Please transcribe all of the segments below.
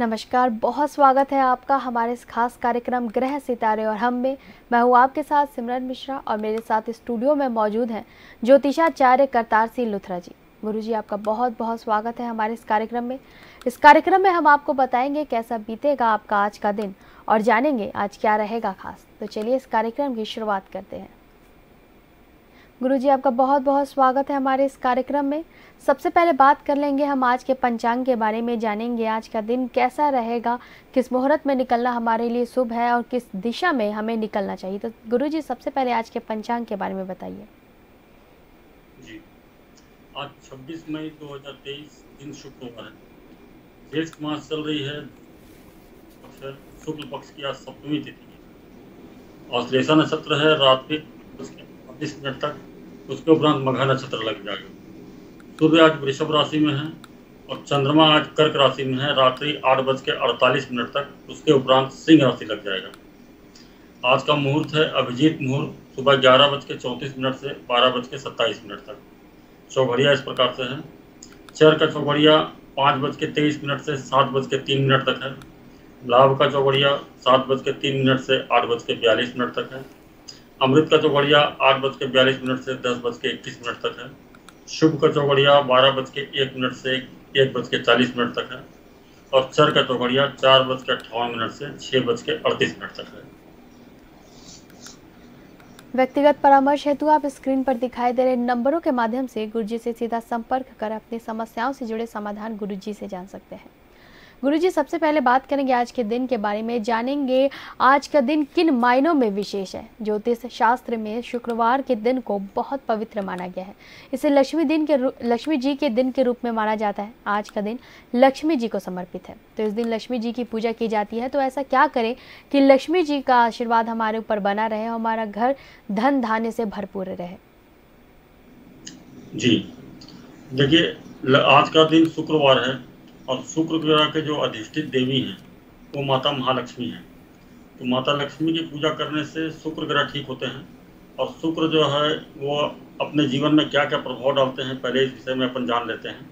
नमस्कार, बहुत स्वागत है आपका हमारे इस खास कार्यक्रम ग्रह सितारे और हम में। मैं हूँ आपके साथ सिमरन मिश्रा और मेरे साथ स्टूडियो में मौजूद हैं ज्योतिषाचार्य करतार सिंह लुथरा जी। गुरु जी, आपका बहुत बहुत स्वागत है हमारे इस कार्यक्रम में। हम आपको बताएंगे कैसा बीतेगा आपका आज का दिन और जानेंगे आज क्या रहेगा खास। तो चलिए इस कार्यक्रम की शुरुआत करते हैं। गुरु जी, आपका बहुत बहुत स्वागत है हमारे इस कार्यक्रम में। सबसे पहले बात कर लेंगे हम आज के पंचांग के बारे में, जानेंगे आज का दिन कैसा रहेगा, किस मुहूर्त में निकलना हमारे लिए शुभ है और किस दिशा में हमें निकलना चाहिए। तो गुरु जी, सबसे पहले आज के पंचांग के बारे में बताइए। जी, आज 26 मई 2023 दिन शुक्रवार, ज्येष्ठ मास चल रही है, शुक्ल पक्ष की आज सप्तमी तिथि है, श्लेषा नक्षत्र है, रात में 20 मिनट तक, उसके उपरांत मघा नक्षत्र लग जाएगा। सूर्य आज वृषभ राशि में है और चंद्रमा आज कर्क राशि में है, रात्रि 8:48 तक, उसके उपरांत सिंह राशि लग जाएगा। आज का मुहूर्त है अभिजीत मुहूर्त, सुबह 11:34 से 12:27 तक। चौघड़िया इस प्रकार से है, चर का चौघड़िया 5:23 से 7:03 तक है, लाभ का चौघड़िया 7:03 से 8:42 तक है, अमृत का चौघड़िया 8:42 से 10:21 तक है, शुभ का चौघड़िया 12:01 से 1:40 तक है और चर का चौघड़िया 4:58 से 6:38 तक है। व्यक्तिगत परामर्श हेतु आप स्क्रीन पर दिखाई दे रहे नंबरों के माध्यम से गुरुजी से सीधा संपर्क कर अपनी समस्याओं से जुड़े समाधान गुरुजी से जान सकते हैं। गुरुजी, सबसे पहले बात करेंगे आज के दिन के बारे में, जानेंगे आज का दिन किन मायनों में विशेष है। ज्योतिष शास्त्र में शुक्रवार के दिन को बहुत पवित्र माना गया है। इसे लक्ष्मी जी के दिन के रूप में माना जाता है। आज का दिन लक्ष्मी जी को समर्पित है, तो इस दिन लक्ष्मी जी की पूजा की जाती है। तो ऐसा क्या करें कि लक्ष्मी जी का आशीर्वाद हमारे ऊपर बना रहे, हमारा घर धन धान्य से भरपूर रहे। जी देखिए, आज का दिन शुक्रवार है और शुक्र ग्रह के जो अधिष्ठित देवी हैं वो माता महालक्ष्मी हैं, तो माता लक्ष्मी की पूजा करने से शुक्र ग्रह ठीक होते हैं। और शुक्र जो है वो अपने जीवन में क्या क्या प्रभाव डालते हैं, पहले इस विषय में अपन जान लेते हैं।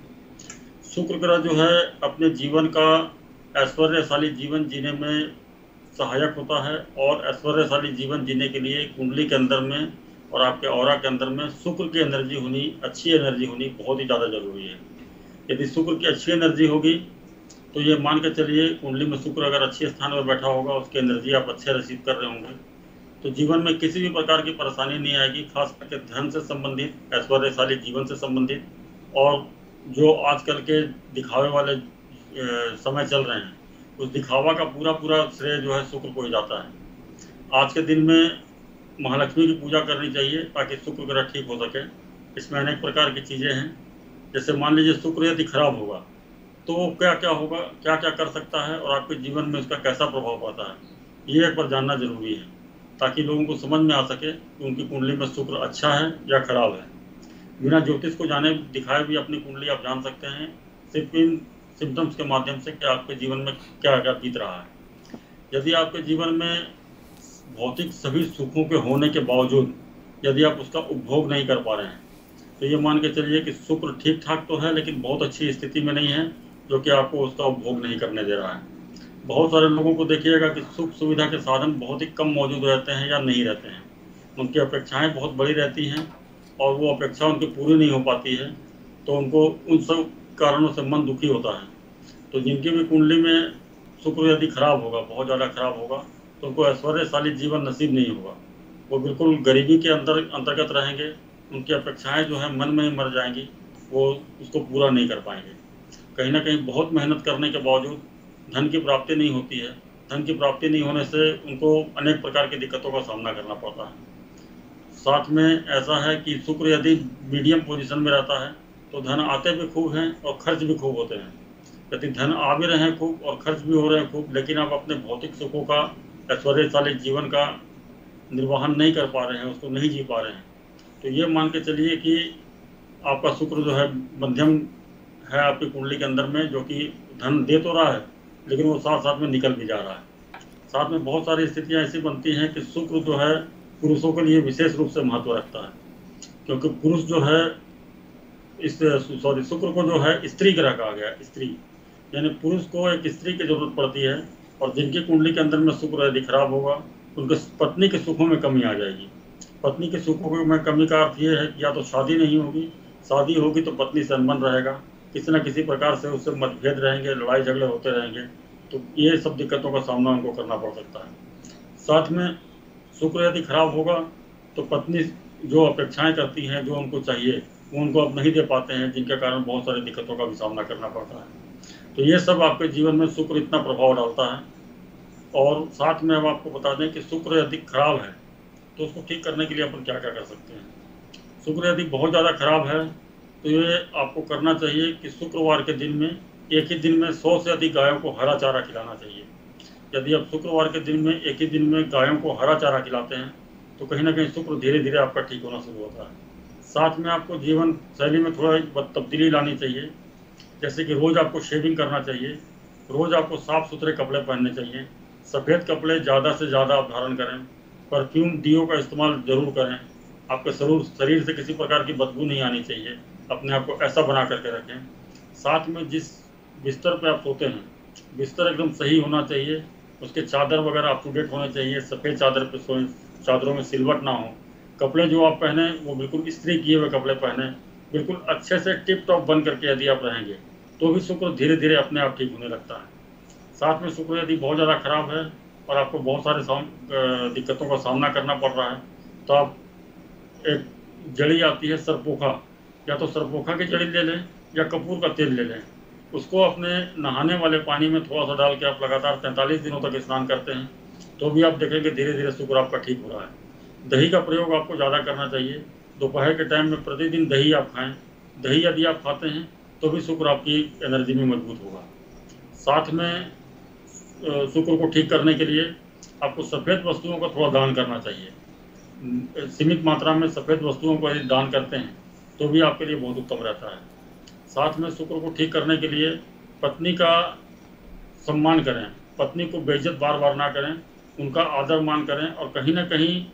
शुक्र ग्रह जो है अपने जीवन का ऐश्वर्यशाली जीवन जीने में सहायक होता है और ऐश्वर्यशाली जीवन जीने के लिए कुंडली के अंदर में और आपके ऑरा के अंदर में शुक्र की एनर्जी होनी, अच्छी एनर्जी होनी बहुत ही ज़्यादा जरूरी है। यदि शुक्र की अच्छी एनर्जी होगी तो ये मान के चलिए कुंडली में शुक्र अगर अच्छे स्थान पर बैठा होगा, उसकी एनर्जी आप अच्छे रिसीव कर रहे होंगे, तो जीवन में किसी भी प्रकार की परेशानी नहीं आएगी, खास करके धन से संबंधित, ऐश्वर्यशाली जीवन से संबंधित। और जो आजकल के दिखावे वाले समय चल रहे हैं, उस दिखावा का पूरा पूरा श्रेय जो है शुक्र को ही जाता है। आज के दिन में महालक्ष्मी की पूजा करनी चाहिए ताकि शुक्र ग्रह ठीक हो सके। इसमें अनेक प्रकार की चीज़ें हैं, जैसे मान लीजिए शुक्र यदि खराब होगा तो वो क्या क्या होगा, क्या क्या कर सकता है और आपके जीवन में उसका कैसा प्रभाव पड़ता है, ये एक बार जानना जरूरी है ताकि लोगों को समझ में आ सके कि उनकी कुंडली में शुक्र अच्छा है या खराब है। बिना ज्योतिष को जाने दिखाए भी अपनी कुंडली आप जान सकते हैं, सिर्फ इन सिम्टम्स के माध्यम से कि आपके जीवन में क्या क्या बीत रहा है। यदि आपके जीवन में भौतिक सभी सुखों के होने के बावजूद यदि आप उसका उपभोग नहीं कर पा रहे हैं, तो ये मान के चलिए कि शुक्र ठीक ठाक तो है लेकिन बहुत अच्छी स्थिति में नहीं है, जो कि आपको उसका उपभोग नहीं करने दे रहा है। बहुत सारे लोगों को देखिएगा कि सुख सुविधा के साधन बहुत ही कम मौजूद रहते हैं या नहीं रहते हैं, उनकी अपेक्षाएं बहुत बड़ी रहती हैं और वो अपेक्षा उनकी पूरी नहीं हो पाती है, तो उनको उन सब कारणों से मन दुखी होता है। तो जिनकी भी कुंडली में शुक्र यदि खराब होगा, बहुत ज़्यादा खराब होगा, तो उनको ऐश्वर्यशाली जीवन नसीब नहीं होगा, वो बिल्कुल गरीबी के अंतर्गत रहेंगे, उनकी अपेक्षाएं जो है मन में ही मर जाएंगी, वो उसको पूरा नहीं कर पाएंगे। कहीं ना कहीं बहुत मेहनत करने के बावजूद धन की प्राप्ति नहीं होती है, धन की प्राप्ति नहीं होने से उनको अनेक प्रकार की दिक्कतों का सामना करना पड़ता है। साथ में ऐसा है कि शुक्र यदि मीडियम पोजीशन में रहता है तो धन आते भी खूब हैं और खर्च भी खूब होते हैं। यदि धन आ भी रहे हैं खूब और खर्च भी हो रहे हैं खूब, लेकिन आप अपने भौतिक सुखों का, ऐश्वर्यशाली जीवन का निर्वहन नहीं कर पा रहे हैं, उसको नहीं जी पा रहे हैं, तो ये मान के चलिए कि आपका शुक्र जो है मध्यम है आपकी कुंडली के अंदर में, जो कि धन दे तो रहा है लेकिन वो साथ साथ में निकल भी जा रहा है। साथ में बहुत सारी स्थितियां ऐसी बनती हैं कि शुक्र जो है पुरुषों के लिए विशेष रूप से महत्व रखता है, क्योंकि पुरुष जो है शुक्र को जो है स्त्री ग्रह कहा गया है। स्त्री यानी पुरुष को एक स्त्री की जरूरत पड़ती है, और जिनकी कुंडली के अंदर में शुक्र यदि खराब होगा उनके पत्नी के सुखों में कमी आ जाएगी। पत्नी के सुखों में कमी का अर्थ ये है कि या तो शादी नहीं होगी, शादी होगी तो पत्नी से अनबन रहेगा, किसी न किसी प्रकार से उससे मतभेद रहेंगे, लड़ाई झगड़े होते रहेंगे, तो ये सब दिक्कतों का सामना उनको करना पड़ सकता है। साथ में शुक्र यदि खराब होगा तो पत्नी जो अपेक्षाएं करती हैं, जो उनको चाहिए वो उनको अब नहीं दे पाते हैं, जिनके कारण बहुत सारी दिक्कतों का भी सामना करना पड़ता है। तो ये सब आपके जीवन में शुक्र इतना प्रभाव डालता है। और साथ में हम आपको बता दें कि शुक्र यदि खराब है तो उसको ठीक करने के लिए अपन क्या क्या कर सकते हैं। शुक्र यदि बहुत ज़्यादा खराब है तो ये आपको करना चाहिए कि शुक्रवार के दिन में एक ही दिन में 100 से अधिक गायों को हरा चारा खिलाना चाहिए। यदि आप शुक्रवार के दिन में एक ही दिन में गायों को हरा चारा खिलाते हैं तो कहीं ना कहीं शुक्र धीरे धीरे आपका ठीक होना शुरू होता है। साथ में आपको जीवन शैली में थोड़ा तब्दीली लानी चाहिए, जैसे कि रोज़ आपको शेविंग करना चाहिए, रोज़ आपको साफ़ सुथरे कपड़े पहनने चाहिए, सफ़ेद कपड़े ज़्यादा से ज़्यादा आप धारण करें, परफ्यूम डीओ का इस्तेमाल ज़रूर करें, आपके शरीर से किसी प्रकार की बदबू नहीं आनी चाहिए, अपने आप को ऐसा बना करके रखें। साथ में जिस बिस्तर पर आप सोते हैं बिस्तर एकदम सही होना चाहिए, उसके चादर वगैरह अप टू डेट होने चाहिए, सफ़ेद चादर पर सोएं, चादरों में सिलवट ना हो, कपड़े जो आप पहने वो बिल्कुल इस्त्री किए हुए कपड़े पहने, बिल्कुल अच्छे से टिप टॉप बन करके यदि आप रहेंगे तो भी शुक्र धीरे धीरे अपने आप ठीक होने लगता है। साथ में शुक्र यदि बहुत ज़्यादा खराब है और आपको बहुत सारे दिक्कतों का सामना करना पड़ रहा है तो आप एक जड़ी आती है सरपोखा, या तो सरपोखा की जड़ी ले लें या कपूर का तेल ले लें, उसको अपने नहाने वाले पानी में थोड़ा सा डाल के आप लगातार 45 दिनों तक स्नान करते हैं तो भी आप देखेंगे धीरे धीरे शुक्र आपका ठीक हो रहा है। दही का प्रयोग आपको ज़्यादा करना चाहिए, दोपहर के टाइम में प्रतिदिन दही आप खाएं, दही यदि आप खाते हैं तो भी शुक्र आपकी एनर्जी में मजबूत होगा। साथ में शुक्र को ठीक करने के लिए आपको सफ़ेद वस्तुओं का थोड़ा दान करना चाहिए, सीमित मात्रा में सफ़ेद वस्तुओं को यदि दान करते हैं तो भी आपके लिए बहुत उत्तम रहता है। साथ में शुक्र को ठीक करने के लिए पत्नी का सम्मान करें, पत्नी को बेइज्जत बार बार ना करें, उनका आदर मान करें और कहीं ना कहीं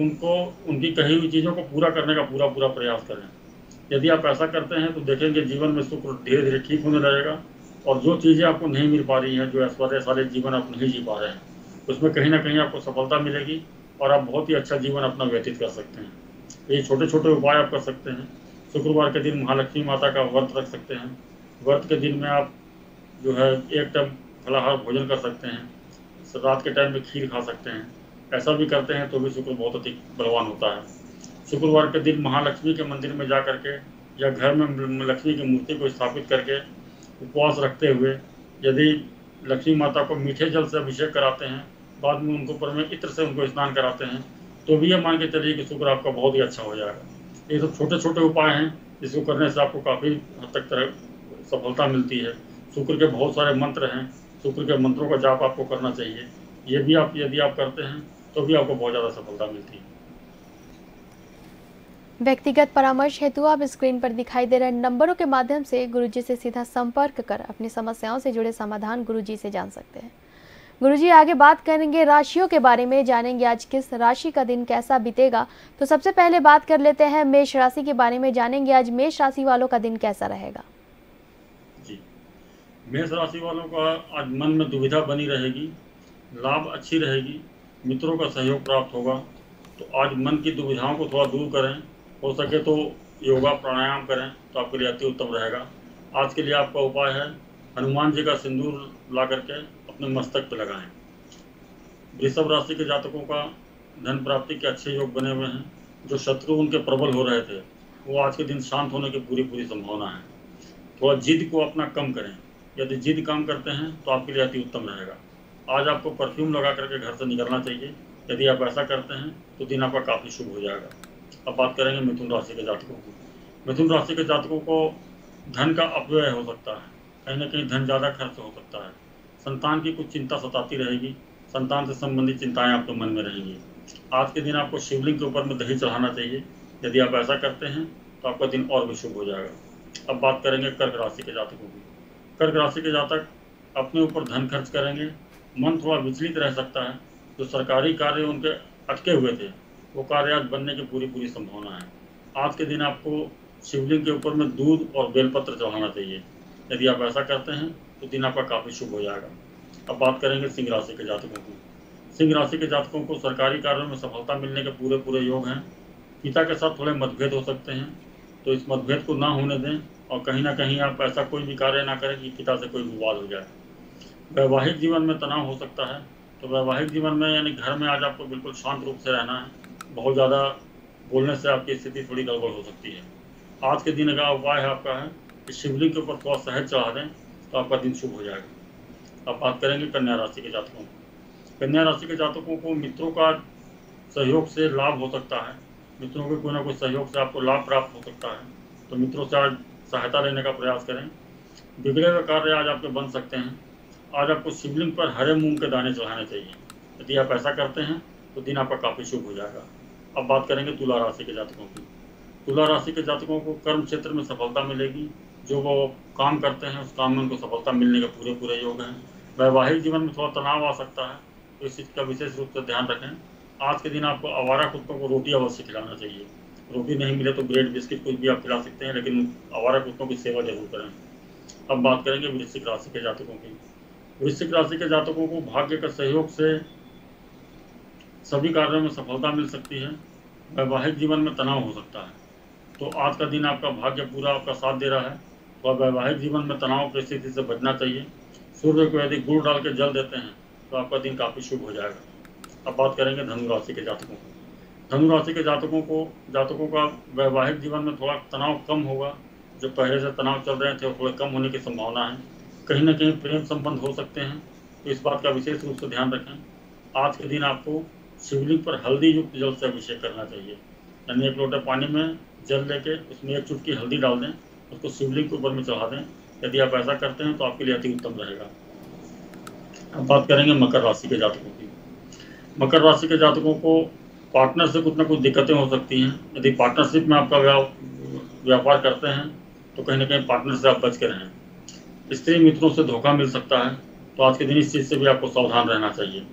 उनको उनकी कही हुई चीज़ों को पूरा करने का पूरा पूरा प्रयास करें। यदि आप ऐसा करते हैं तो देखेंगे जीवन में शुक्र धीरे धीरे ठीक होने लगेगा और जो चीज़ें आपको नहीं मिल पा रही हैं, जो ऐश्वर्य सारे जीवन आप नहीं जी पा रहे हैं, उसमें कहीं ना कहीं आपको सफलता मिलेगी और आप बहुत ही अच्छा जीवन अपना व्यतीत कर सकते हैं। ये छोटे छोटे उपाय आप कर सकते हैं। शुक्रवार के दिन महालक्ष्मी माता का व्रत रख सकते हैं, व्रत के दिन में आप जो है एक टाइम फलाहार भोजन कर सकते हैं, रात के टाइम में खीर खा सकते हैं, ऐसा भी करते हैं तो भी शुक्र बहुत अधिक बलवान होता है। शुक्रवार के दिन महालक्ष्मी के मंदिर में जा करके या घर में लक्ष्मी की मूर्ति को स्थापित करके उपवास रखते हुए यदि लक्ष्मी माता को मीठे जल से अभिषेक कराते हैं, बाद में उनको पर में इत्र से उनको स्नान कराते हैं तो भी ये मान के चलिए कि शुक्र आपका बहुत ही अच्छा हो जाएगा। ये सब छोटे छोटे उपाय हैं जिसको करने से आपको काफ़ी हद तक सफलता मिलती है। शुक्र के बहुत सारे मंत्र हैं, शुक्र के मंत्रों का जाप आपको करना चाहिए, ये भी आप यदि आप करते हैं तो भी आपको बहुत ज़्यादा सफलता मिलती है। व्यक्तिगत परामर्श हेतु आप स्क्रीन पर दिखाई दे रहे नंबरों के माध्यम से गुरुजी से सीधा संपर्क कर अपनी समस्याओं से जुड़े समाधान गुरुजी से जान सकते हैं। गुरुजी आगे बात करेंगे राशियों के बारे में, जानेंगे आज किस राशि का दिन कैसा बीतेगा। तो सबसे पहले बात कर लेते हैं मेष राशि के बारे में, जानेंगे आज मेष राशि वालों का दिन कैसा रहेगा। जी, मेष राशि वालों का आज मन में दुविधा बनी रहेगी, लाभ अच्छी रहेगी, मित्रों का सहयोग प्राप्त होगा, तो आज मन की दुविधाओं को थोड़ा दूर करें, हो सके तो योगा प्राणायाम करें तो आपके लिए अति उत्तम रहेगा। आज के लिए आपका उपाय है हनुमान जी का सिंदूर ला करके मस्तक पर लगाएं। वृषभ राशि के जातकों का धन प्राप्ति के अच्छे योग बने हुए हैं, जो शत्रु उनके प्रबल हो रहे थे वो आज के दिन शांत होने की पूरी संभावना है। थोड़ा जिद को अपना कम करें, यदि जिद कम करते हैं तो आपके लिए अति उत्तम रहेगा। आज आपको परफ्यूम लगा करके घर से निकलना चाहिए, यदि आप ऐसा करते हैं तो दिन आपका काफ़ी शुभ हो जाएगा। अब बात करेंगे मिथुन राशि के जातकों की। मिथुन राशि के जातकों को धन का अपव्यय हो सकता है, कहीं ना कहीं धन ज़्यादा खर्च हो सकता है। संतान की कुछ चिंता सताती रहेगी, संतान से संबंधित चिंताएं आपके मन में रहेंगी। आज के दिन आपको शिवलिंग के ऊपर में दही चढ़ाना चाहिए, यदि आप ऐसा करते हैं तो आपका दिन और भी शुभ हो जाएगा। अब बात करेंगे कर्क राशि के जातकों की। कर्क राशि के जातक अपने ऊपर धन खर्च करेंगे, मन थोड़ा विचलित रह सकता है, जो सरकारी कार्य उनके अटके हुए थे वो कार्य आज बनने की पूरी संभावना है। आज के दिन आपको शिवलिंग के ऊपर में दूध और बेलपत्र चढ़ाना चाहिए, यदि आप ऐसा करते हैं तो दिन आपका काफ़ी शुभ हो जाएगा। अब बात करेंगे सिंह राशि के जातकों की। सिंह राशि के जातकों को सरकारी कार्यों में सफलता मिलने के पूरे पूरे योग हैं। पिता के साथ थोड़े मतभेद हो सकते हैं, तो इस मतभेद को ना होने दें और कहीं ना कहीं आप ऐसा कोई भी कार्य ना करें कि पिता से कोई विवाद हो जाए। वैवाहिक जीवन में तनाव हो सकता है, तो वैवाहिक जीवन में यानी घर में आज आपको बिल्कुल शांत रूप से रहना है। बहुत ज़्यादा बोलने से आपकी स्थिति थोड़ी गड़बड़ हो सकती है। आज के दिन का उपाय आपका है कि शिवलिंग के ऊपर थोड़ा शहद चढ़ा दें तो आपका दिन शुभ हो जाएगा। अब बात करेंगे कन्या राशि के जातकों। कन्या राशि के जातकों को मित्रों का सहयोग से लाभ हो सकता है। मित्रों के कोई ना कोई सहयोग से आपको लाभ प्राप्त हो सकता है, तो मित्रों से आज सहायता लेने का प्रयास करें। बिगड़े हुए कार्य आज आपके बन सकते हैं। आज आपको शिवलिंग पर हरे मूंग के दाने चढ़ाने चाहिए। यदि आप ऐसा करते हैं तो दिन आपका काफ़ी शुभ हो जाएगा। अब बात करेंगे तुला राशि के जातकों की। तुला राशि के जातकों को कर्म क्षेत्र में सफलता मिलेगी। जो वो काम करते हैं उस काम में उनको सफलता मिलने के पूरे पूरे योग हैं। वैवाहिक जीवन में थोड़ा तनाव आ सकता है, तो इस चीज़ का विशेष रूप से ध्यान रखें। आज के दिन आपको आवारा कुत्तों को रोटी अवश्य खिलाना चाहिए। रोटी नहीं मिले तो ब्रेड बिस्किट कुछ भी आप खिला सकते हैं, लेकिन आवारा कुत्तों की सेवा जरूर करें। अब बात करेंगे वृश्चिक राशि के जातकों की। वृश्चिक राशि के जातकों को भाग्य के सहयोग से सभी कार्यों में सफलता मिल सकती है। वैवाहिक जीवन में तनाव हो सकता है, तो आज का दिन आपका भाग्य पूरा आपका साथ दे रहा है। और तो वैवाहिक जीवन में तनाव की स्थिति से बचना चाहिए। सूर्य को यदि गुड़ डाल के जल देते हैं तो आपका दिन काफ़ी शुभ हो जाएगा। अब बात करेंगे धनु राशि के जातकों को। धनु राशि के जातकों का वैवाहिक जीवन में थोड़ा तनाव कम होगा। जो पहले से तनाव चल रहे थे वो थोड़े कम होने की संभावना है। कहीं ना कहीं प्रेम संबंध हो सकते हैं, तो इस बात का विशेष रूप से ध्यान रखें। आज के दिन आपको शिवलिंग पर हल्दी युक्त जल से अभिषेक करना चाहिए। यानी एक लोटे पानी में जल लेके उसमें एक चुटकी हल्दी डाल दें, उसको शिवलिंग के ऊपर में चढ़ा दें। यदि आप ऐसा करते हैं तो आपके लिए अति उत्तम रहेगा। अब बात करेंगे मकर राशि के जातकों की। मकर राशि के जातकों को पार्टनर से कुछ ना कुछ दिक्कतें हो सकती हैं। यदि पार्टनरशिप में आपका व्यापार करते हैं तो कहीं ना कहीं पार्टनर से आप बच के रहें। स्त्री मित्रों से धोखा मिल सकता है, तो आज के दिन इस चीज़ से भी आपको सावधान रहना चाहिए।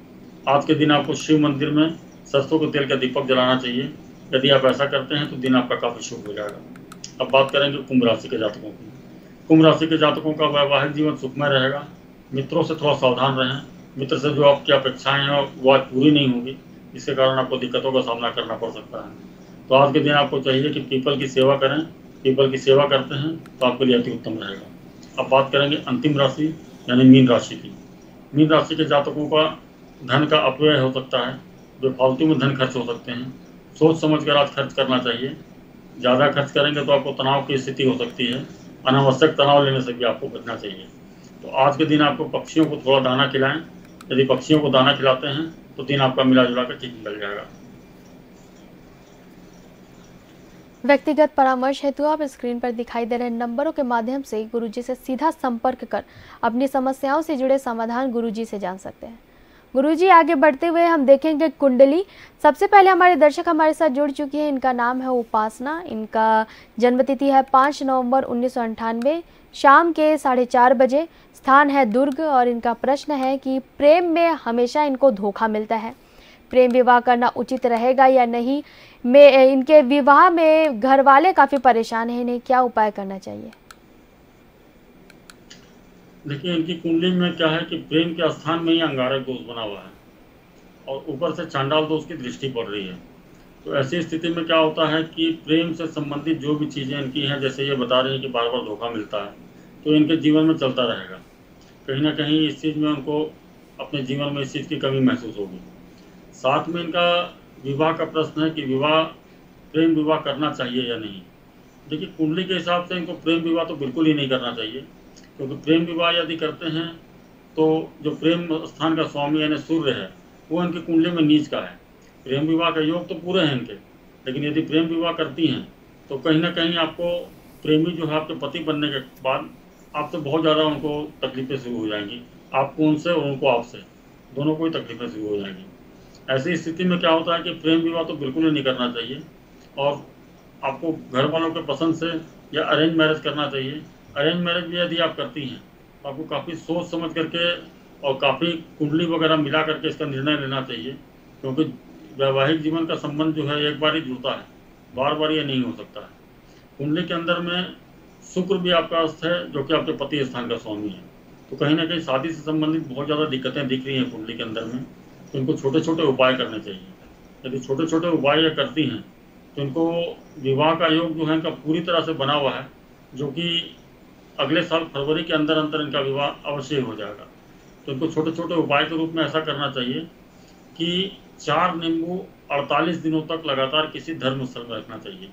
आज के दिन आपको शिव मंदिर में सरसों के तेल का दीपक जलाना चाहिए। यदि आप ऐसा करते हैं तो दिन आपका काफ़ी शुभ हो जाएगा। अब बात करेंगे कुंभ राशि के जातकों की। कुंभ राशि के जातकों का वैवाहिक जीवन सुखमय रहेगा। मित्रों से थोड़ा सावधान रहें। मित्र से जो आपकी अपेक्षाएं हैं वो आज पूरी नहीं होगी, इसके कारण आपको दिक्कतों का सामना करना पड़ सकता है। तो आज के दिन आपको चाहिए कि पीपल की सेवा करें। पीपल की सेवा करते हैं तो आपके लिए अति उत्तम रहेगा। अब बात करेंगे अंतिम राशि यानी मीन राशि की। मीन राशि के जातकों का धन का अपव्यय हो सकता है। जो फालतू में धन खर्च हो सकते हैं, सोच समझ कर आज खर्च करना चाहिए। ज़्यादा खर्च करेंगे तो आपको तनाव की स्थिति हो सकती है। अनावश्यक तनाव लेने से भी आपको बचना चाहिए। तो आज के दिन आपको पक्षियों को थोड़ा दाना खिलाएं। यदि पक्षियों को दाना खिलाते हैं तो दिन आपका मिला जुला कर ठीक निकल जाएगा। व्यक्तिगत परामर्श हेतु आप स्क्रीन पर दिखाई दे रहे नंबरों के माध्यम से गुरुजी से सीधा संपर्क कर अपनी समस्याओं से जुड़े समाधान गुरुजी से जान सकते हैं। गुरुजी आगे बढ़ते हुए हम देखेंगे कुंडली। सबसे पहले हमारे दर्शक हमारे साथ जुड़ चुकी हैं। इनका नाम है उपासना। इनका जन्मतिथि है 5 नवंबर 1998 शाम के 4:30 बजे। स्थान है दुर्ग और इनका प्रश्न है कि प्रेम में हमेशा इनको धोखा मिलता है। प्रेम विवाह करना उचित रहेगा या नहीं? इनके विवाह में घर वाले काफ़ी परेशान हैं। इन्हें क्या उपाय करना चाहिए? देखिए, इनकी कुंडली में क्या है कि प्रेम के स्थान में ही अंगारक दोष बना हुआ है और ऊपर से चांडाल दोष की दृष्टि पड़ रही है। तो ऐसी स्थिति में क्या होता है कि प्रेम से संबंधित जो भी चीज़ें इनकी हैं, जैसे ये बता रही हैं कि बार बार धोखा मिलता है, तो इनके जीवन में चलता रहेगा। कहीं ना कहीं इस चीज़ में उनको अपने जीवन में इस चीज़ की कमी महसूस होगी। साथ में इनका विवाह का प्रश्न है कि विवाह प्रेम विवाह करना चाहिए या नहीं। देखिए, कुंडली के हिसाब से इनको प्रेम विवाह तो बिल्कुल ही नहीं करना चाहिए, क्योंकि प्रेम विवाह यदि करते हैं तो जो प्रेम स्थान का स्वामी यानी सूर्य है वो इनकी कुंडली में नीच का है। प्रेम विवाह का योग तो पूरे हैं इनके, लेकिन यदि प्रेम विवाह करती हैं तो कहीं ना कहीं आपको प्रेमी जो है आपके पति बनने के बाद आपसे बहुत ज़्यादा उनको तकलीफ़ें शुरू हो जाएंगी। आपको उनसे और उनको आपसे, दोनों को ही तकलीफ़ें शुरू हो जाएंगी। ऐसी स्थिति में क्या होता है कि प्रेम विवाह तो बिल्कुल ही नहीं करना चाहिए और आपको घर वालों के पसंद से या अरेंज मैरिज करना चाहिए। अरेंज मैरिज भी यदि आप करती हैं तो आपको काफ़ी सोच समझ करके और काफ़ी कुंडली वगैरह मिला करके इसका निर्णय लेना चाहिए, क्योंकि वैवाहिक जीवन का संबंध जो है एक बार ही जुड़ता है, बार बार ये नहीं हो सकता है। कुंडली के अंदर में शुक्र भी आपका अर्थ है जो कि आपके पति स्थान का स्वामी है। तो कहीं ना कहीं शादी से संबंधित बहुत ज़्यादा दिक्कतें दिख रही हैं कुंडली के अंदर में। तो इनको छोटे छोटे उपाय करने चाहिए। यदि छोटे छोटे उपाय ये करती हैं तो इनको विवाह का योग जो है इनका पूरी तरह से बना हुआ है, जो कि अगले साल फरवरी के अंदर अंदर इनका विवाह अवश्य हो जाएगा। तो इनको छोटे छोटे उपाय के रूप में ऐसा करना चाहिए कि 4 नींबू 48 दिनों तक लगातार किसी धर्मस्थल में रखना चाहिए।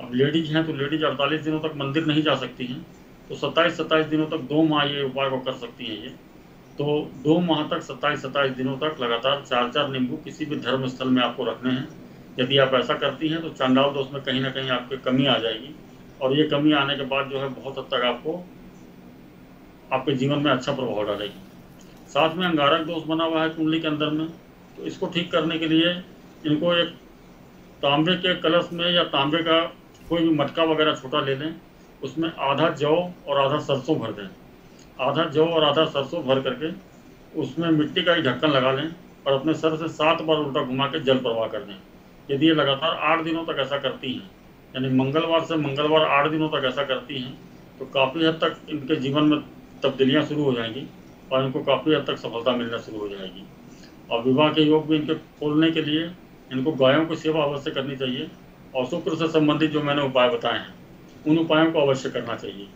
अब लेडीज़ हैं तो लेडीज़ 48 दिनों तक मंदिर नहीं जा सकती हैं, तो 27-27 दिनों तक 2 माह ये उपाय को कर सकती हैं। ये तो 2 माह तक 27-27 दिनों तक लगातार 4-4 नींबू किसी भी धर्म स्थल में आपको रखने हैं। यदि आप ऐसा करती हैं तो चांडाल दोष में कहीं ना कहीं आपकी कमी आ जाएगी, और ये कमी आने के बाद जो है बहुत हद तक आपको आपके जीवन में अच्छा प्रभाव डालेगी। साथ में अंगारक दोष बना हुआ है कुंडली के अंदर में, तो इसको ठीक करने के लिए इनको एक तांबे के कलश में या तांबे का कोई भी मटका वगैरह छोटा ले लें, उसमें आधा जौ और आधा सरसों भर दें। आधा जौ और आधा सरसों भर करके उसमें मिट्टी का ही ढक्कन लगा लें और अपने सर से 7 बार उल्टा घुमा के जल प्रवाह कर दें। यदि ये लगातार 8 दिनों तक ऐसा करती हैं, यानी मंगलवार से मंगलवार 8 दिनों तक ऐसा करती हैं, तो काफ़ी हद तक इनके जीवन में तब्दीलियाँ शुरू हो जाएंगी और इनको काफ़ी हद तक सफलता मिलना शुरू हो जाएगी। और विवाह के योग भी इनके खोलने के लिए इनको गायों की सेवा अवश्य करनी चाहिए, और शुक्र से संबंधित जो मैंने उपाय बताए हैं उन उपायों को अवश्य करना चाहिए।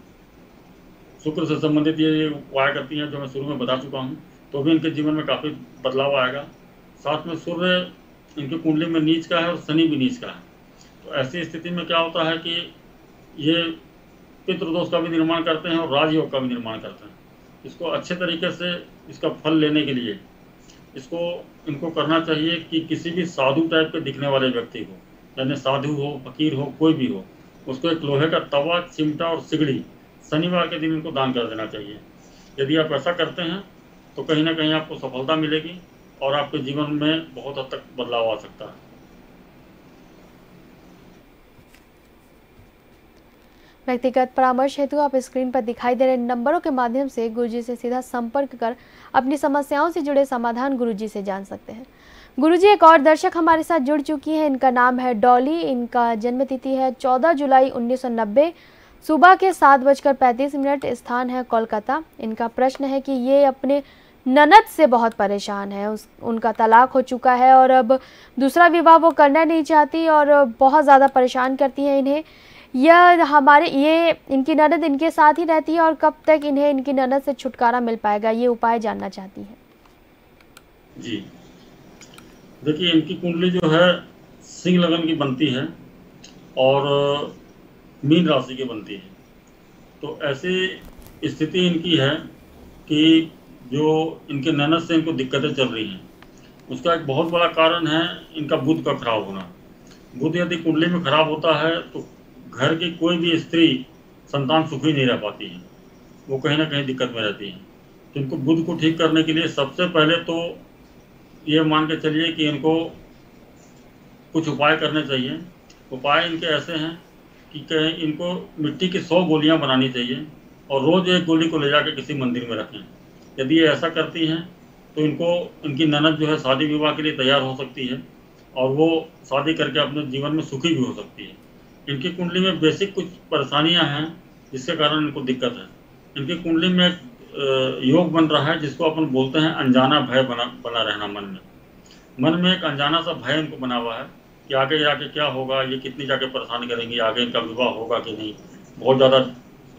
शुक्र से संबंधित ये उपाय करती हैं जो मैं शुरू में बता चुका हूँ, तो भी इनके जीवन में काफ़ी बदलाव आएगा। साथ में सूर्य इनकी कुंडली में नीच का है और शनि भी नीच का है, तो ऐसी स्थिति में क्या होता है कि ये पितृदोष का भी निर्माण करते हैं और राजयोग का भी निर्माण करते हैं। इसको अच्छे तरीके से इसका फल लेने के लिए इनको करना चाहिए कि किसी भी साधु टाइप के दिखने वाले व्यक्ति को, यानी साधु हो, फकीर हो, कोई भी हो, उसको एक लोहे का तवा, चिमटा और सिगड़ी शनिवार के दिन इनको दान कर देना चाहिए। यदि आप ऐसा करते हैं तो कहीं ना कहीं आपको सफलता मिलेगी और आपके जीवन में बहुत हद तक बदलाव आ सकता है। व्यक्तिगत परामर्श हेतु आप स्क्रीन पर दिखाई दे रहे नंबरों के माध्यम से गुरुजी से सीधा संपर्क कर अपनी समस्याओं से जुड़े समाधान गुरुजी से जान सकते हैं। गुरुजी, एक और दर्शक हमारे साथ जुड़ चुकी हैं, इनका नाम है डॉली। इनका जन्मतिथि है 14 जुलाई 1990, सुबह के 7:35 मिनट, स्थान है कोलकाता। इनका प्रश्न है कि ये अपने ननद से बहुत परेशान है। उनका तलाक हो चुका है और अब दूसरा विवाह वो करना नहीं चाहती और बहुत ज़्यादा परेशान करती है इन्हें। इनकी ननद इनके साथ ही रहती है और कब तक इन्हें इनकी ननद से छुटकारा मिल पाएगा, ये उपाय जानना चाहती है जी। देखिए, इनकी कुंडली जो है सिंह लगन की बनती है और मीन राशि की बनती है, तो ऐसी स्थिति इनकी है कि जो इनके ननद से इनको दिक्कतें चल रही हैं, उसका एक बहुत बड़ा कारण है इनका बुध का खराब होना। बुध यदि कुंडली में खराब होता है तो घर की कोई भी स्त्री संतान सुखी नहीं रह पाती है, वो कहीं ना कहीं दिक्कत में रहती है। तो इनको बुध को ठीक करने के लिए सबसे पहले तो ये मान के चलिए कि इनको कुछ उपाय करने चाहिए। उपाय इनके ऐसे हैं कि इनको मिट्टी की 100 गोलियां बनानी चाहिए और रोज़ एक गोली को ले जाकर किसी मंदिर में रखें। यदि ये ऐसा करती हैं तो इनको इनकी ननद जो है शादी विवाह के लिए तैयार हो सकती है और वो शादी करके अपने जीवन में सुखी भी हो सकती है। इनकी कुंडली में बेसिक कुछ परेशानियां हैं जिसके कारण इनको दिक्कत है। इनकी कुंडली में एक योग बन रहा है जिसको अपन बोलते हैं अनजाना भय बना रहना। मन में एक अनजाना सा भय इनको बना हुआ है कि आगे जाके क्या होगा, ये कितनी जाके परेशान करेंगी, आगे इनका विवाह होगा कि नहीं। बहुत ज़्यादा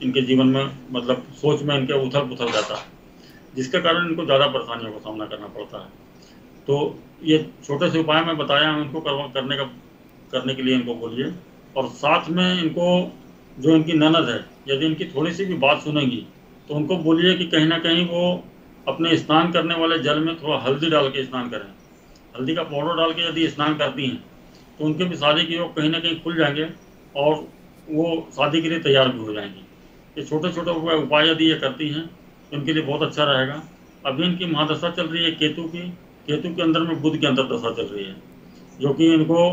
इनके जीवन में मतलब सोच में इनके उथल पुथल जाता है, जिसके कारण इनको ज़्यादा परेशानियों का सामना करना पड़ता है। तो ये छोटे से उपाय मैं बताया हूँ इनको करने के लिए इनको बोलिए। और साथ में इनको जो इनकी ननद है, यदि इनकी थोड़ी सी भी बात सुनेंगी तो उनको बोलिए कि कहीं ना कहीं वो अपने स्नान करने वाले जल में थोड़ा हल्दी डाल के स्नान करें। हल्दी का पाउडर डाल के यदि स्नान करती हैं तो उनके भी शादी के योग कहीं ना कहीं खुल जाएंगे और वो शादी के लिए तैयार भी हो जाएंगी। ये छोटे छोटे उपाय यदि ये करती हैं उनके लिए बहुत अच्छा रहेगा। अभी इनकी महादशा चल रही है केतु के अंदर में बुध के अंदर दशा चल रही है, जो कि इनको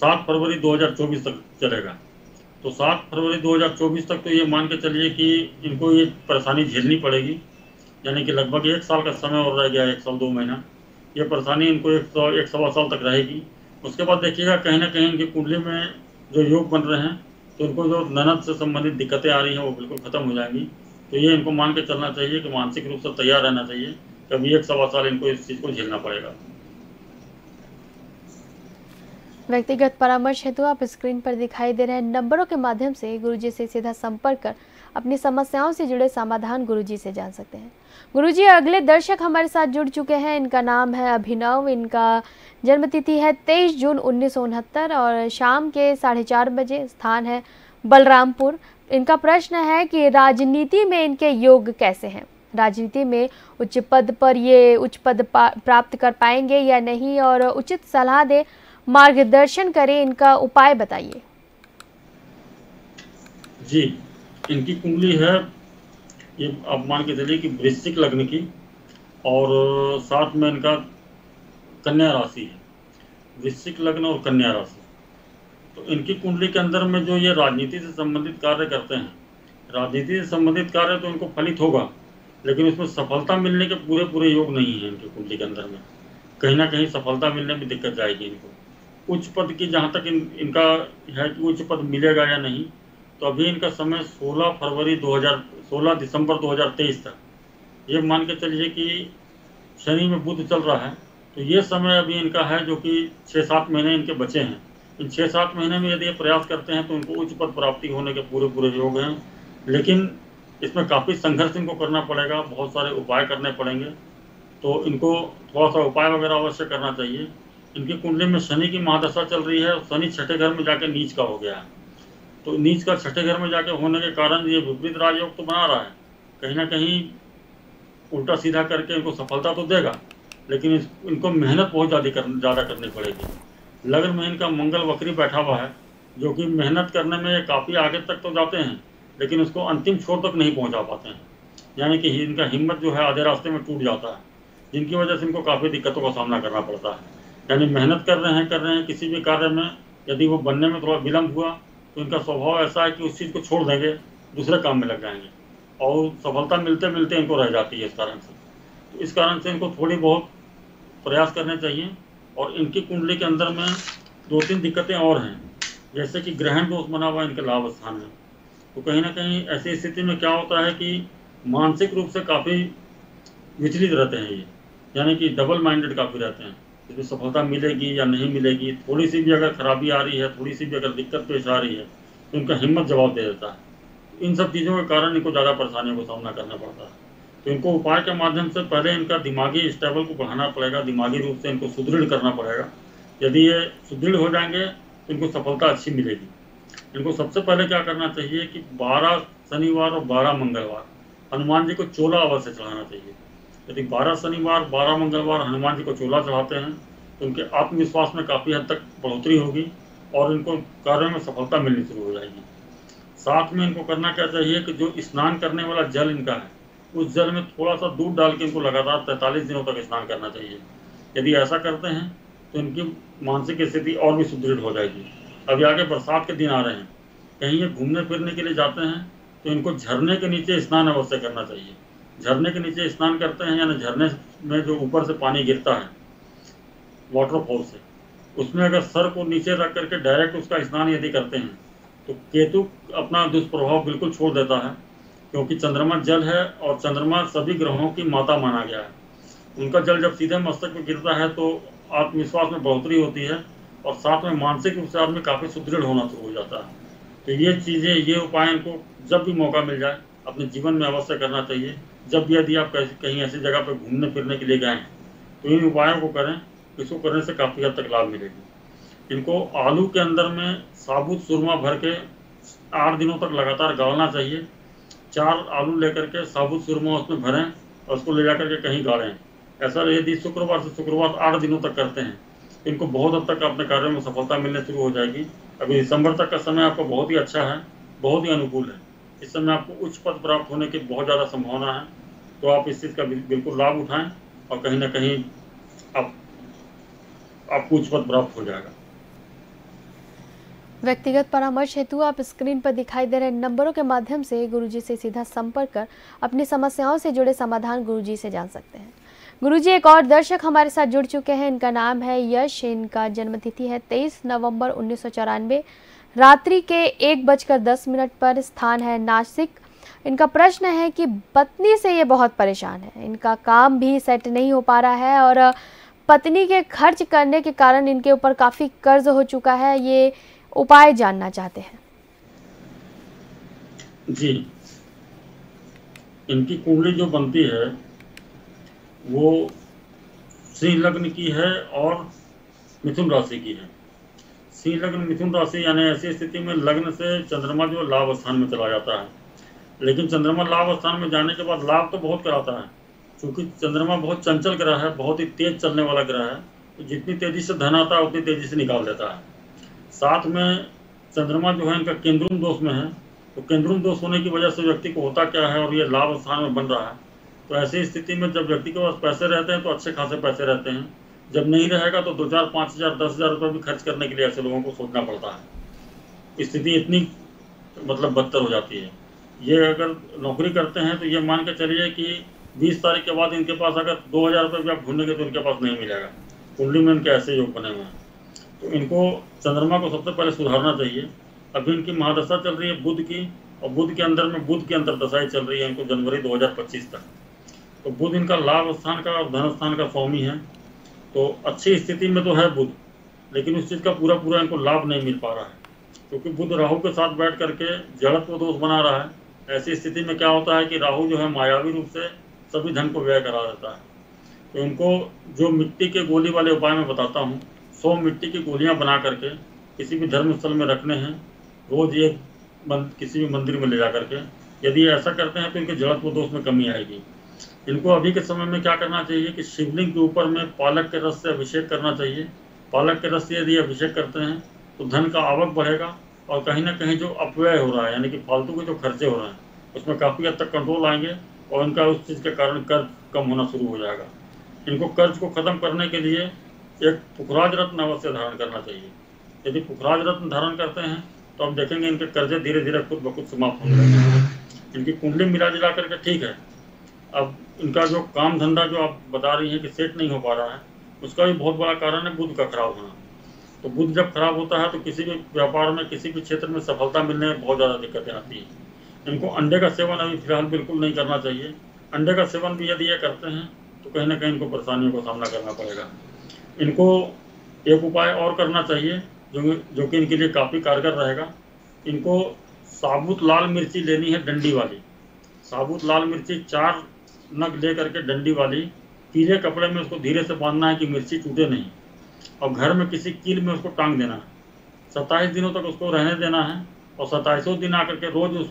7 फरवरी 2024 तक चलेगा। तो 7 फरवरी 2024 तक तो ये मान के चलिए कि इनको ये परेशानी झेलनी पड़ेगी, यानी कि लगभग 1 साल का समय और रह गया, 1 साल 2 महीना। ये परेशानी इनको 1 सवा साल तक रहेगी। उसके बाद देखिएगा कहीं ना कहीं इनकी कुंडली में जो योग बन रहे हैं तो इनको जो ननद से संबंधित दिक्कतें आ रही हैं वो बिल्कुल ख़त्म हो जाएंगी तो ये इनको मान के चलना चाहिए कि मानसिक रूप से तैयार रहना चाहिए, कभी एक सवा साल इनको इस चीज़ को झेलना पड़ेगा। व्यक्तिगत परामर्श हेतु आप स्क्रीन पर दिखाई दे रहे नंबरों के माध्यम से गुरुजी से सीधा संपर्क कर अपनी समस्याओं से जुड़े समाधान गुरुजी से जान सकते हैं। गुरुजी, अगले दर्शक हमारे साथ जुड़ चुके हैं, इनका नाम है अभिनव, इनका जन्मतिथि है 23 जून 1969 और शाम के 4:30 बजे, स्थान है बलरामपुर। इनका प्रश्न है कि राजनीति में इनके योग कैसे हैं, राजनीति में उच्च पद पर ये उच्च पद प्राप्त कर पाएंगे या नहीं, और उचित सलाह दे, मार्गदर्शन करें, इनका उपाय बताइए। जी, इनकी कुंडली है, ये आप मान के चलिए कि वृश्चिक लग्न की और साथ में इनका कन्या राशि है, वृश्चिक लग्न और कन्या राशि। तो इनकी कुंडली के अंदर में जो ये राजनीति से संबंधित कार्य करते हैं, राजनीति से संबंधित कार्य तो इनको फलित होगा, लेकिन उसमें सफलता मिलने के पूरे पूरे योग नहीं है। इनकी कुंडली के अंदर में कहीं ना कहीं सफलता मिलने में दिक्कत आएगी इनको। उच्च पद की जहाँ तक इनका है कि उच्च पद मिलेगा या नहीं, तो अभी इनका समय 16 दिसंबर 2023 था। ये मान के चलिए कि शनि में बुध चल रहा है, तो ये समय अभी इनका है जो कि 6-7 महीने इनके बचे हैं। इन 6-7 महीने में यदि ये प्रयास करते हैं तो इनको उच्च पद प्राप्ति होने के पूरे पूरे योग हैं, लेकिन इसमें काफ़ी संघर्ष इनको करना पड़ेगा, बहुत सारे उपाय करने पड़ेंगे। तो इनको थोड़ा सा उपाय वगैरह अवश्य करना चाहिए। इनकी कुंडली में शनि की महादशा चल रही है, शनि 6ठे घर में जाकर नीच का हो गया है, तो नीच का 6ठे घर में जाके होने के कारण ये विपरीत राजयोग तो बना रहा है, कहीं ना कहीं उल्टा सीधा करके इनको सफलता तो देगा, लेकिन इनको मेहनत बहुत ज़्यादा करनी पड़ेगी। लग्न में इनका मंगल वक्री बैठा हुआ है, जो कि मेहनत करने में काफ़ी आगे तक तो जाते हैं, लेकिन उसको अंतिम छोर तक नहीं पहुंचा पाते हैं, यानी कि इनका हिम्मत जो है आधे रास्ते में टूट जाता है, जिनकी वजह से इनको काफ़ी दिक्कतों का सामना करना पड़ता है। यानी मेहनत कर रहे हैं किसी भी कार्य में, यदि वो बनने में थोड़ा विलम्ब हुआ तो इनका स्वभाव ऐसा है कि उस चीज़ को छोड़ देंगे, दूसरे काम में लग जाएंगे और सफलता मिलते मिलते इनको रह जाती है। इस कारण से इनको थोड़ी बहुत प्रयास करने चाहिए। और इनकी कुंडली के अंदर में 2-3 दिक्कतें और हैं, जैसे कि ग्रहण दोष बना हुआ इनके लाभ स्थान है, तो कहीं ना कहीं ऐसी स्थिति में क्या होता है कि मानसिक रूप से काफ़ी विचलित रहते हैं ये, यानी कि डबल माइंडेड काफ़ी रहते हैं। इसमें सफलता मिलेगी या नहीं मिलेगी, थोड़ी सी भी अगर खराबी आ रही है, थोड़ी सी भी अगर दिक्कत पेश आ रही है, तो इनका हिम्मत जवाब दे देता है। इन सब चीज़ों के कारण इनको ज़्यादा परेशानियों का सामना करना पड़ता है। तो इनको उपाय के माध्यम से पहले इनका दिमागी स्टेबल को बढ़ाना पड़ेगा, दिमागी रूप से इनको सुदृढ़ करना पड़ेगा। यदि ये सुदृढ़ हो जाएंगे तो इनको सफलता अच्छी मिलेगी। इनको सबसे पहले क्या करना चाहिए कि 12 शनिवार और 12 मंगलवार हनुमान जी को चोला अवश्य चढ़ाना चाहिए। यदि 12 शनिवार 12 मंगलवार हनुमान जी को चोला चढ़ाते हैं तो उनके आत्मविश्वास में काफ़ी हद तक बढ़ोतरी होगी और इनको कार्यों में सफलता मिलनी शुरू हो जाएगी। साथ में इनको करना क्या चाहिए कि जो स्नान करने वाला जल इनका है, उस जल में थोड़ा सा दूध डाल के इनको लगातार 45 दिनों तक स्नान करना चाहिए। यदि ऐसा करते हैं तो इनकी मानसिक स्थिति और भी सुदृढ़ हो जाएगी। अभी आगे बरसात के दिन आ रहे हैं, कहीं ये घूमने फिरने के लिए जाते हैं तो इनको झरने के नीचे स्नान अवश्य करना चाहिए। झरने के नीचे स्नान करते हैं यानी झरने में जो ऊपर से पानी गिरता है वाटरफॉल से, उसमें अगर सर को नीचे रख करके डायरेक्ट उसका स्नान यदि करते हैं तो केतु अपना दुष्प्रभाव बिल्कुल छोड़ देता है, क्योंकि चंद्रमा जल है और चंद्रमा सभी ग्रहों की माता माना गया है। उनका जल जब सीधे मस्तक में गिरता है तो आत्मविश्वास में बढ़ोतरी होती है और साथ में मानसिक रूप से आदमी काफ़ी सुदृढ़ होना शुरू हो जाता है। तो ये चीज़ें, ये उपाय इनको जब भी मौका मिल जाए अपने जीवन में अवश्य करना चाहिए। जब भी यदि आप कहीं ऐसी जगह पर घूमने फिरने के लिए गए तो इन उपायों को करें, इसको करने से काफ़ी हद तक लाभ मिलेगी। इनको आलू के अंदर में साबुत सुरमा भर के 8 दिनों तक लगातार गाड़ना चाहिए। 4 आलू लेकर के साबुत सुरमा उसमें भरें और उसको ले जाकर के कहीं गाड़ें। ऐसा यदि शुक्रवार से शुक्रवार 8 दिनों तक करते हैं तो इनको बहुत हद तक अपने कार्यों में सफलता मिलने शुरू हो जाएगी। अभी दिसंबर तक का समय आपका बहुत ही अच्छा है, बहुत ही अनुकूल है। इस समय आपको उच्च पद प्राप्त होने की बहुत ज़्यादा संभावना है, तो आप इस चीज़ का बिल्कुल लाभ उठाएं और कहीं ना कहीं आपको उच्च पद प्राप्त हो जाएगा। व्यक्तिगत परामर्श हेतु आप स्क्रीन पर दिखाई दे रहे नंबरों के माध्यम से गुरुजी से सीधा संपर्क कर अपनी समस्याओं से जुड़े समाधान गुरुजी से जान सकते हैं। गुरुजी, एक और दर्शक हमारे साथ जुड़ चुके हैं, इनका नाम है यश, इनका जन्मतिथि है 23 नवंबर 1994 रात्रि के 1:10 पर, स्थान है नासिक, इनका प्रश्न है कि पत्नी से ये बहुत परेशान है, इनका काम भी सेट नहीं हो पा रहा है और पत्नी के खर्च करने के कारण इनके ऊपर काफ़ी कर्ज हो चुका है। ये उपाय जानना चाहते हैं। जी, इनकी कुंडली जो बनती है वो सिंह लग्न की है और मिथुन राशि की है। सिंह लग्न मिथुन राशि यानी ऐसी स्थिति में लग्न से चंद्रमा जो लाभ स्थान में चला जाता है, लेकिन चंद्रमा लाभ स्थान में जाने के बाद लाभ तो बहुत कराता है, क्योंकि चंद्रमा बहुत चंचल ग्रह है, बहुत ही तेज चलने वाला ग्रह है, तो जितनी तेजी से धन आता है उतनी तेजी से निकाल देता है। साथ में चंद्रमा जो है इनका केंद्रुम दोष में है, तो केंद्रुम दोष होने की वजह से व्यक्ति को होता क्या है और ये लाभ स्थान में बन रहा है, तो ऐसी स्थिति में जब व्यक्ति के पास पैसे रहते हैं तो अच्छे खासे पैसे रहते हैं, जब नहीं रहेगा तो 2,000, 5,000, 10,000 रुपये भी खर्च करने के लिए ऐसे लोगों को सोचना पड़ता है। स्थिति इतनी मतलब बदतर हो जाती है। ये अगर नौकरी करते हैं तो ये मान के चलिए कि 20 तारीख के बाद इनके पास अगर 2,000 रुपये भी आप ढूंढेंगे तो इनके पास नहीं मिलेगा। कुंडली में इनके ऐसे योग बने हुए हैं, तो इनको चंद्रमा को सबसे पहले सुधारना चाहिए। अभी इनकी महादशा चल रही है बुध की, और बुध के अंदर में बुध की अंतरदशाएँ चल रही है इनको जनवरी 2025 तक। तो बुध इनका लाभ स्थान का और धन स्थान का स्वामी है, तो अच्छी स्थिति में तो है बुध, लेकिन उस चीज़ का पूरा पूरा इनको लाभ नहीं मिल पा रहा है, क्योंकि बुध राहु के साथ बैठ करके जड़त्व दोष बना रहा है। ऐसी स्थिति में क्या होता है कि राहु जो है मायावी रूप से सभी धन को व्यय करा देता है। तो इनको जो मिट्टी के गोली वाले उपाय में बताता हूँ, 100 मिट्टी की गोलियाँ बना करके किसी भी धर्मस्थल में रखने हैं, रोज एक किसी भी मंदिर में ले जा करके, यदि ऐसा करते हैं तो इनके जड़त्व दोष में कमी आएगी। इनको अभी के समय में क्या करना चाहिए कि शिवलिंग के ऊपर में पालक के रस से अभिषेक करना चाहिए। पालक के रस से यदि अभिषेक करते हैं तो धन का आवक बढ़ेगा और कहीं ना कहीं जो अपव्यय हो रहा है यानी कि फालतू के जो खर्चे हो रहे हैं उसमें काफ़ी हद तक कंट्रोल आएंगे और उनका उस चीज़ के कारण कर्ज कम होना शुरू हो जाएगा। इनको कर्ज को ख़त्म करने के लिए एक पुखराज रत्न अवश्य धारण करना चाहिए। यदि पुखराज रत्न धारण करते हैं तो आप देखेंगे इनके कर्जे धीरे धीरे खुद ब खुद समाप्त होने लगेंगे। इनकी कुंडली मिला जुला करके ठीक है। अब इनका जो काम धंधा जो आप बता रही हैं कि सेट नहीं हो पा रहा है, उसका भी बहुत बड़ा कारण है बुध का खराब होना। तो बुध जब खराब होता है तो किसी भी व्यापार में, किसी भी क्षेत्र में सफलता मिलने में बहुत ज़्यादा दिक्कतें आती हैं। इनको अंडे का सेवन अभी फिलहाल बिल्कुल नहीं करना चाहिए। अंडे का सेवन भी यदि ये करते हैं तो कहीं ना कहीं इनको परेशानियों का सामना करना पड़ेगा। इनको एक उपाय और करना चाहिए जो कि इनके लिए काफ़ी कारगर रहेगा। इनको साबुत लाल मिर्ची लेनी है, डंडी वाली साबुत लाल मिर्ची 4 नग ले करके डंडी वाली पीले कपड़े में उसको धीरे से बांधना है कि मिर्ची टूटे नहीं, और घर में किसी कील में उसको टांग देना है। 27 दिनों तक उसको रहने देना है और 27वें दिन आकर के रोज़ उस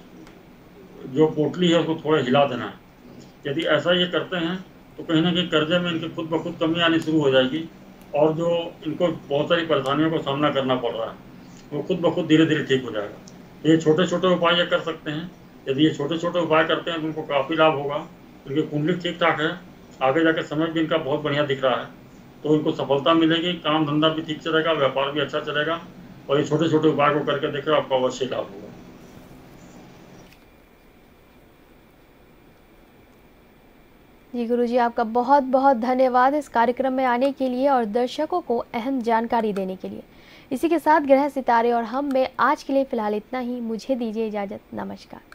जो पोटली है उसको थोड़ा हिला देना है। यदि ऐसा ये करते हैं तो कहीं ना कहीं कर्जे में इनके खुद ब खुद कमी आनी शुरू हो जाएगी और जो इनको बहुत सारी परेशानियों का सामना करना पड़ रहा है वो खुद ब खुद धीरे धीरे ठीक हो जाएगा। ये छोटे छोटे उपाय ये कर सकते हैं। यदि ये छोटे छोटे उपाय करते हैं तो उनको काफ़ी लाभ होगा। इनकी कुंडली ठीक ठाक है, आगे जाकर समय भी इनका बहुत बढ़िया दिख रहा है, तो इनको सफलता मिलेगी, काम धंधा भी ठीक चलेगा, व्यापार भी अच्छा चलेगा, और ये छोटे छोटे उपाय को करके देखें आपका अवश्य लाभ होगा। जी गुरुजी, आपका बहुत बहुत धन्यवाद इस कार्यक्रम में आने के लिए और दर्शकों को अहम जानकारी देने के लिए। इसी के साथ ग्रह, सितारे और हम में आज के लिए फ़िलहाल इतना ही। मुझे दीजिए इजाज़त। नमस्कार।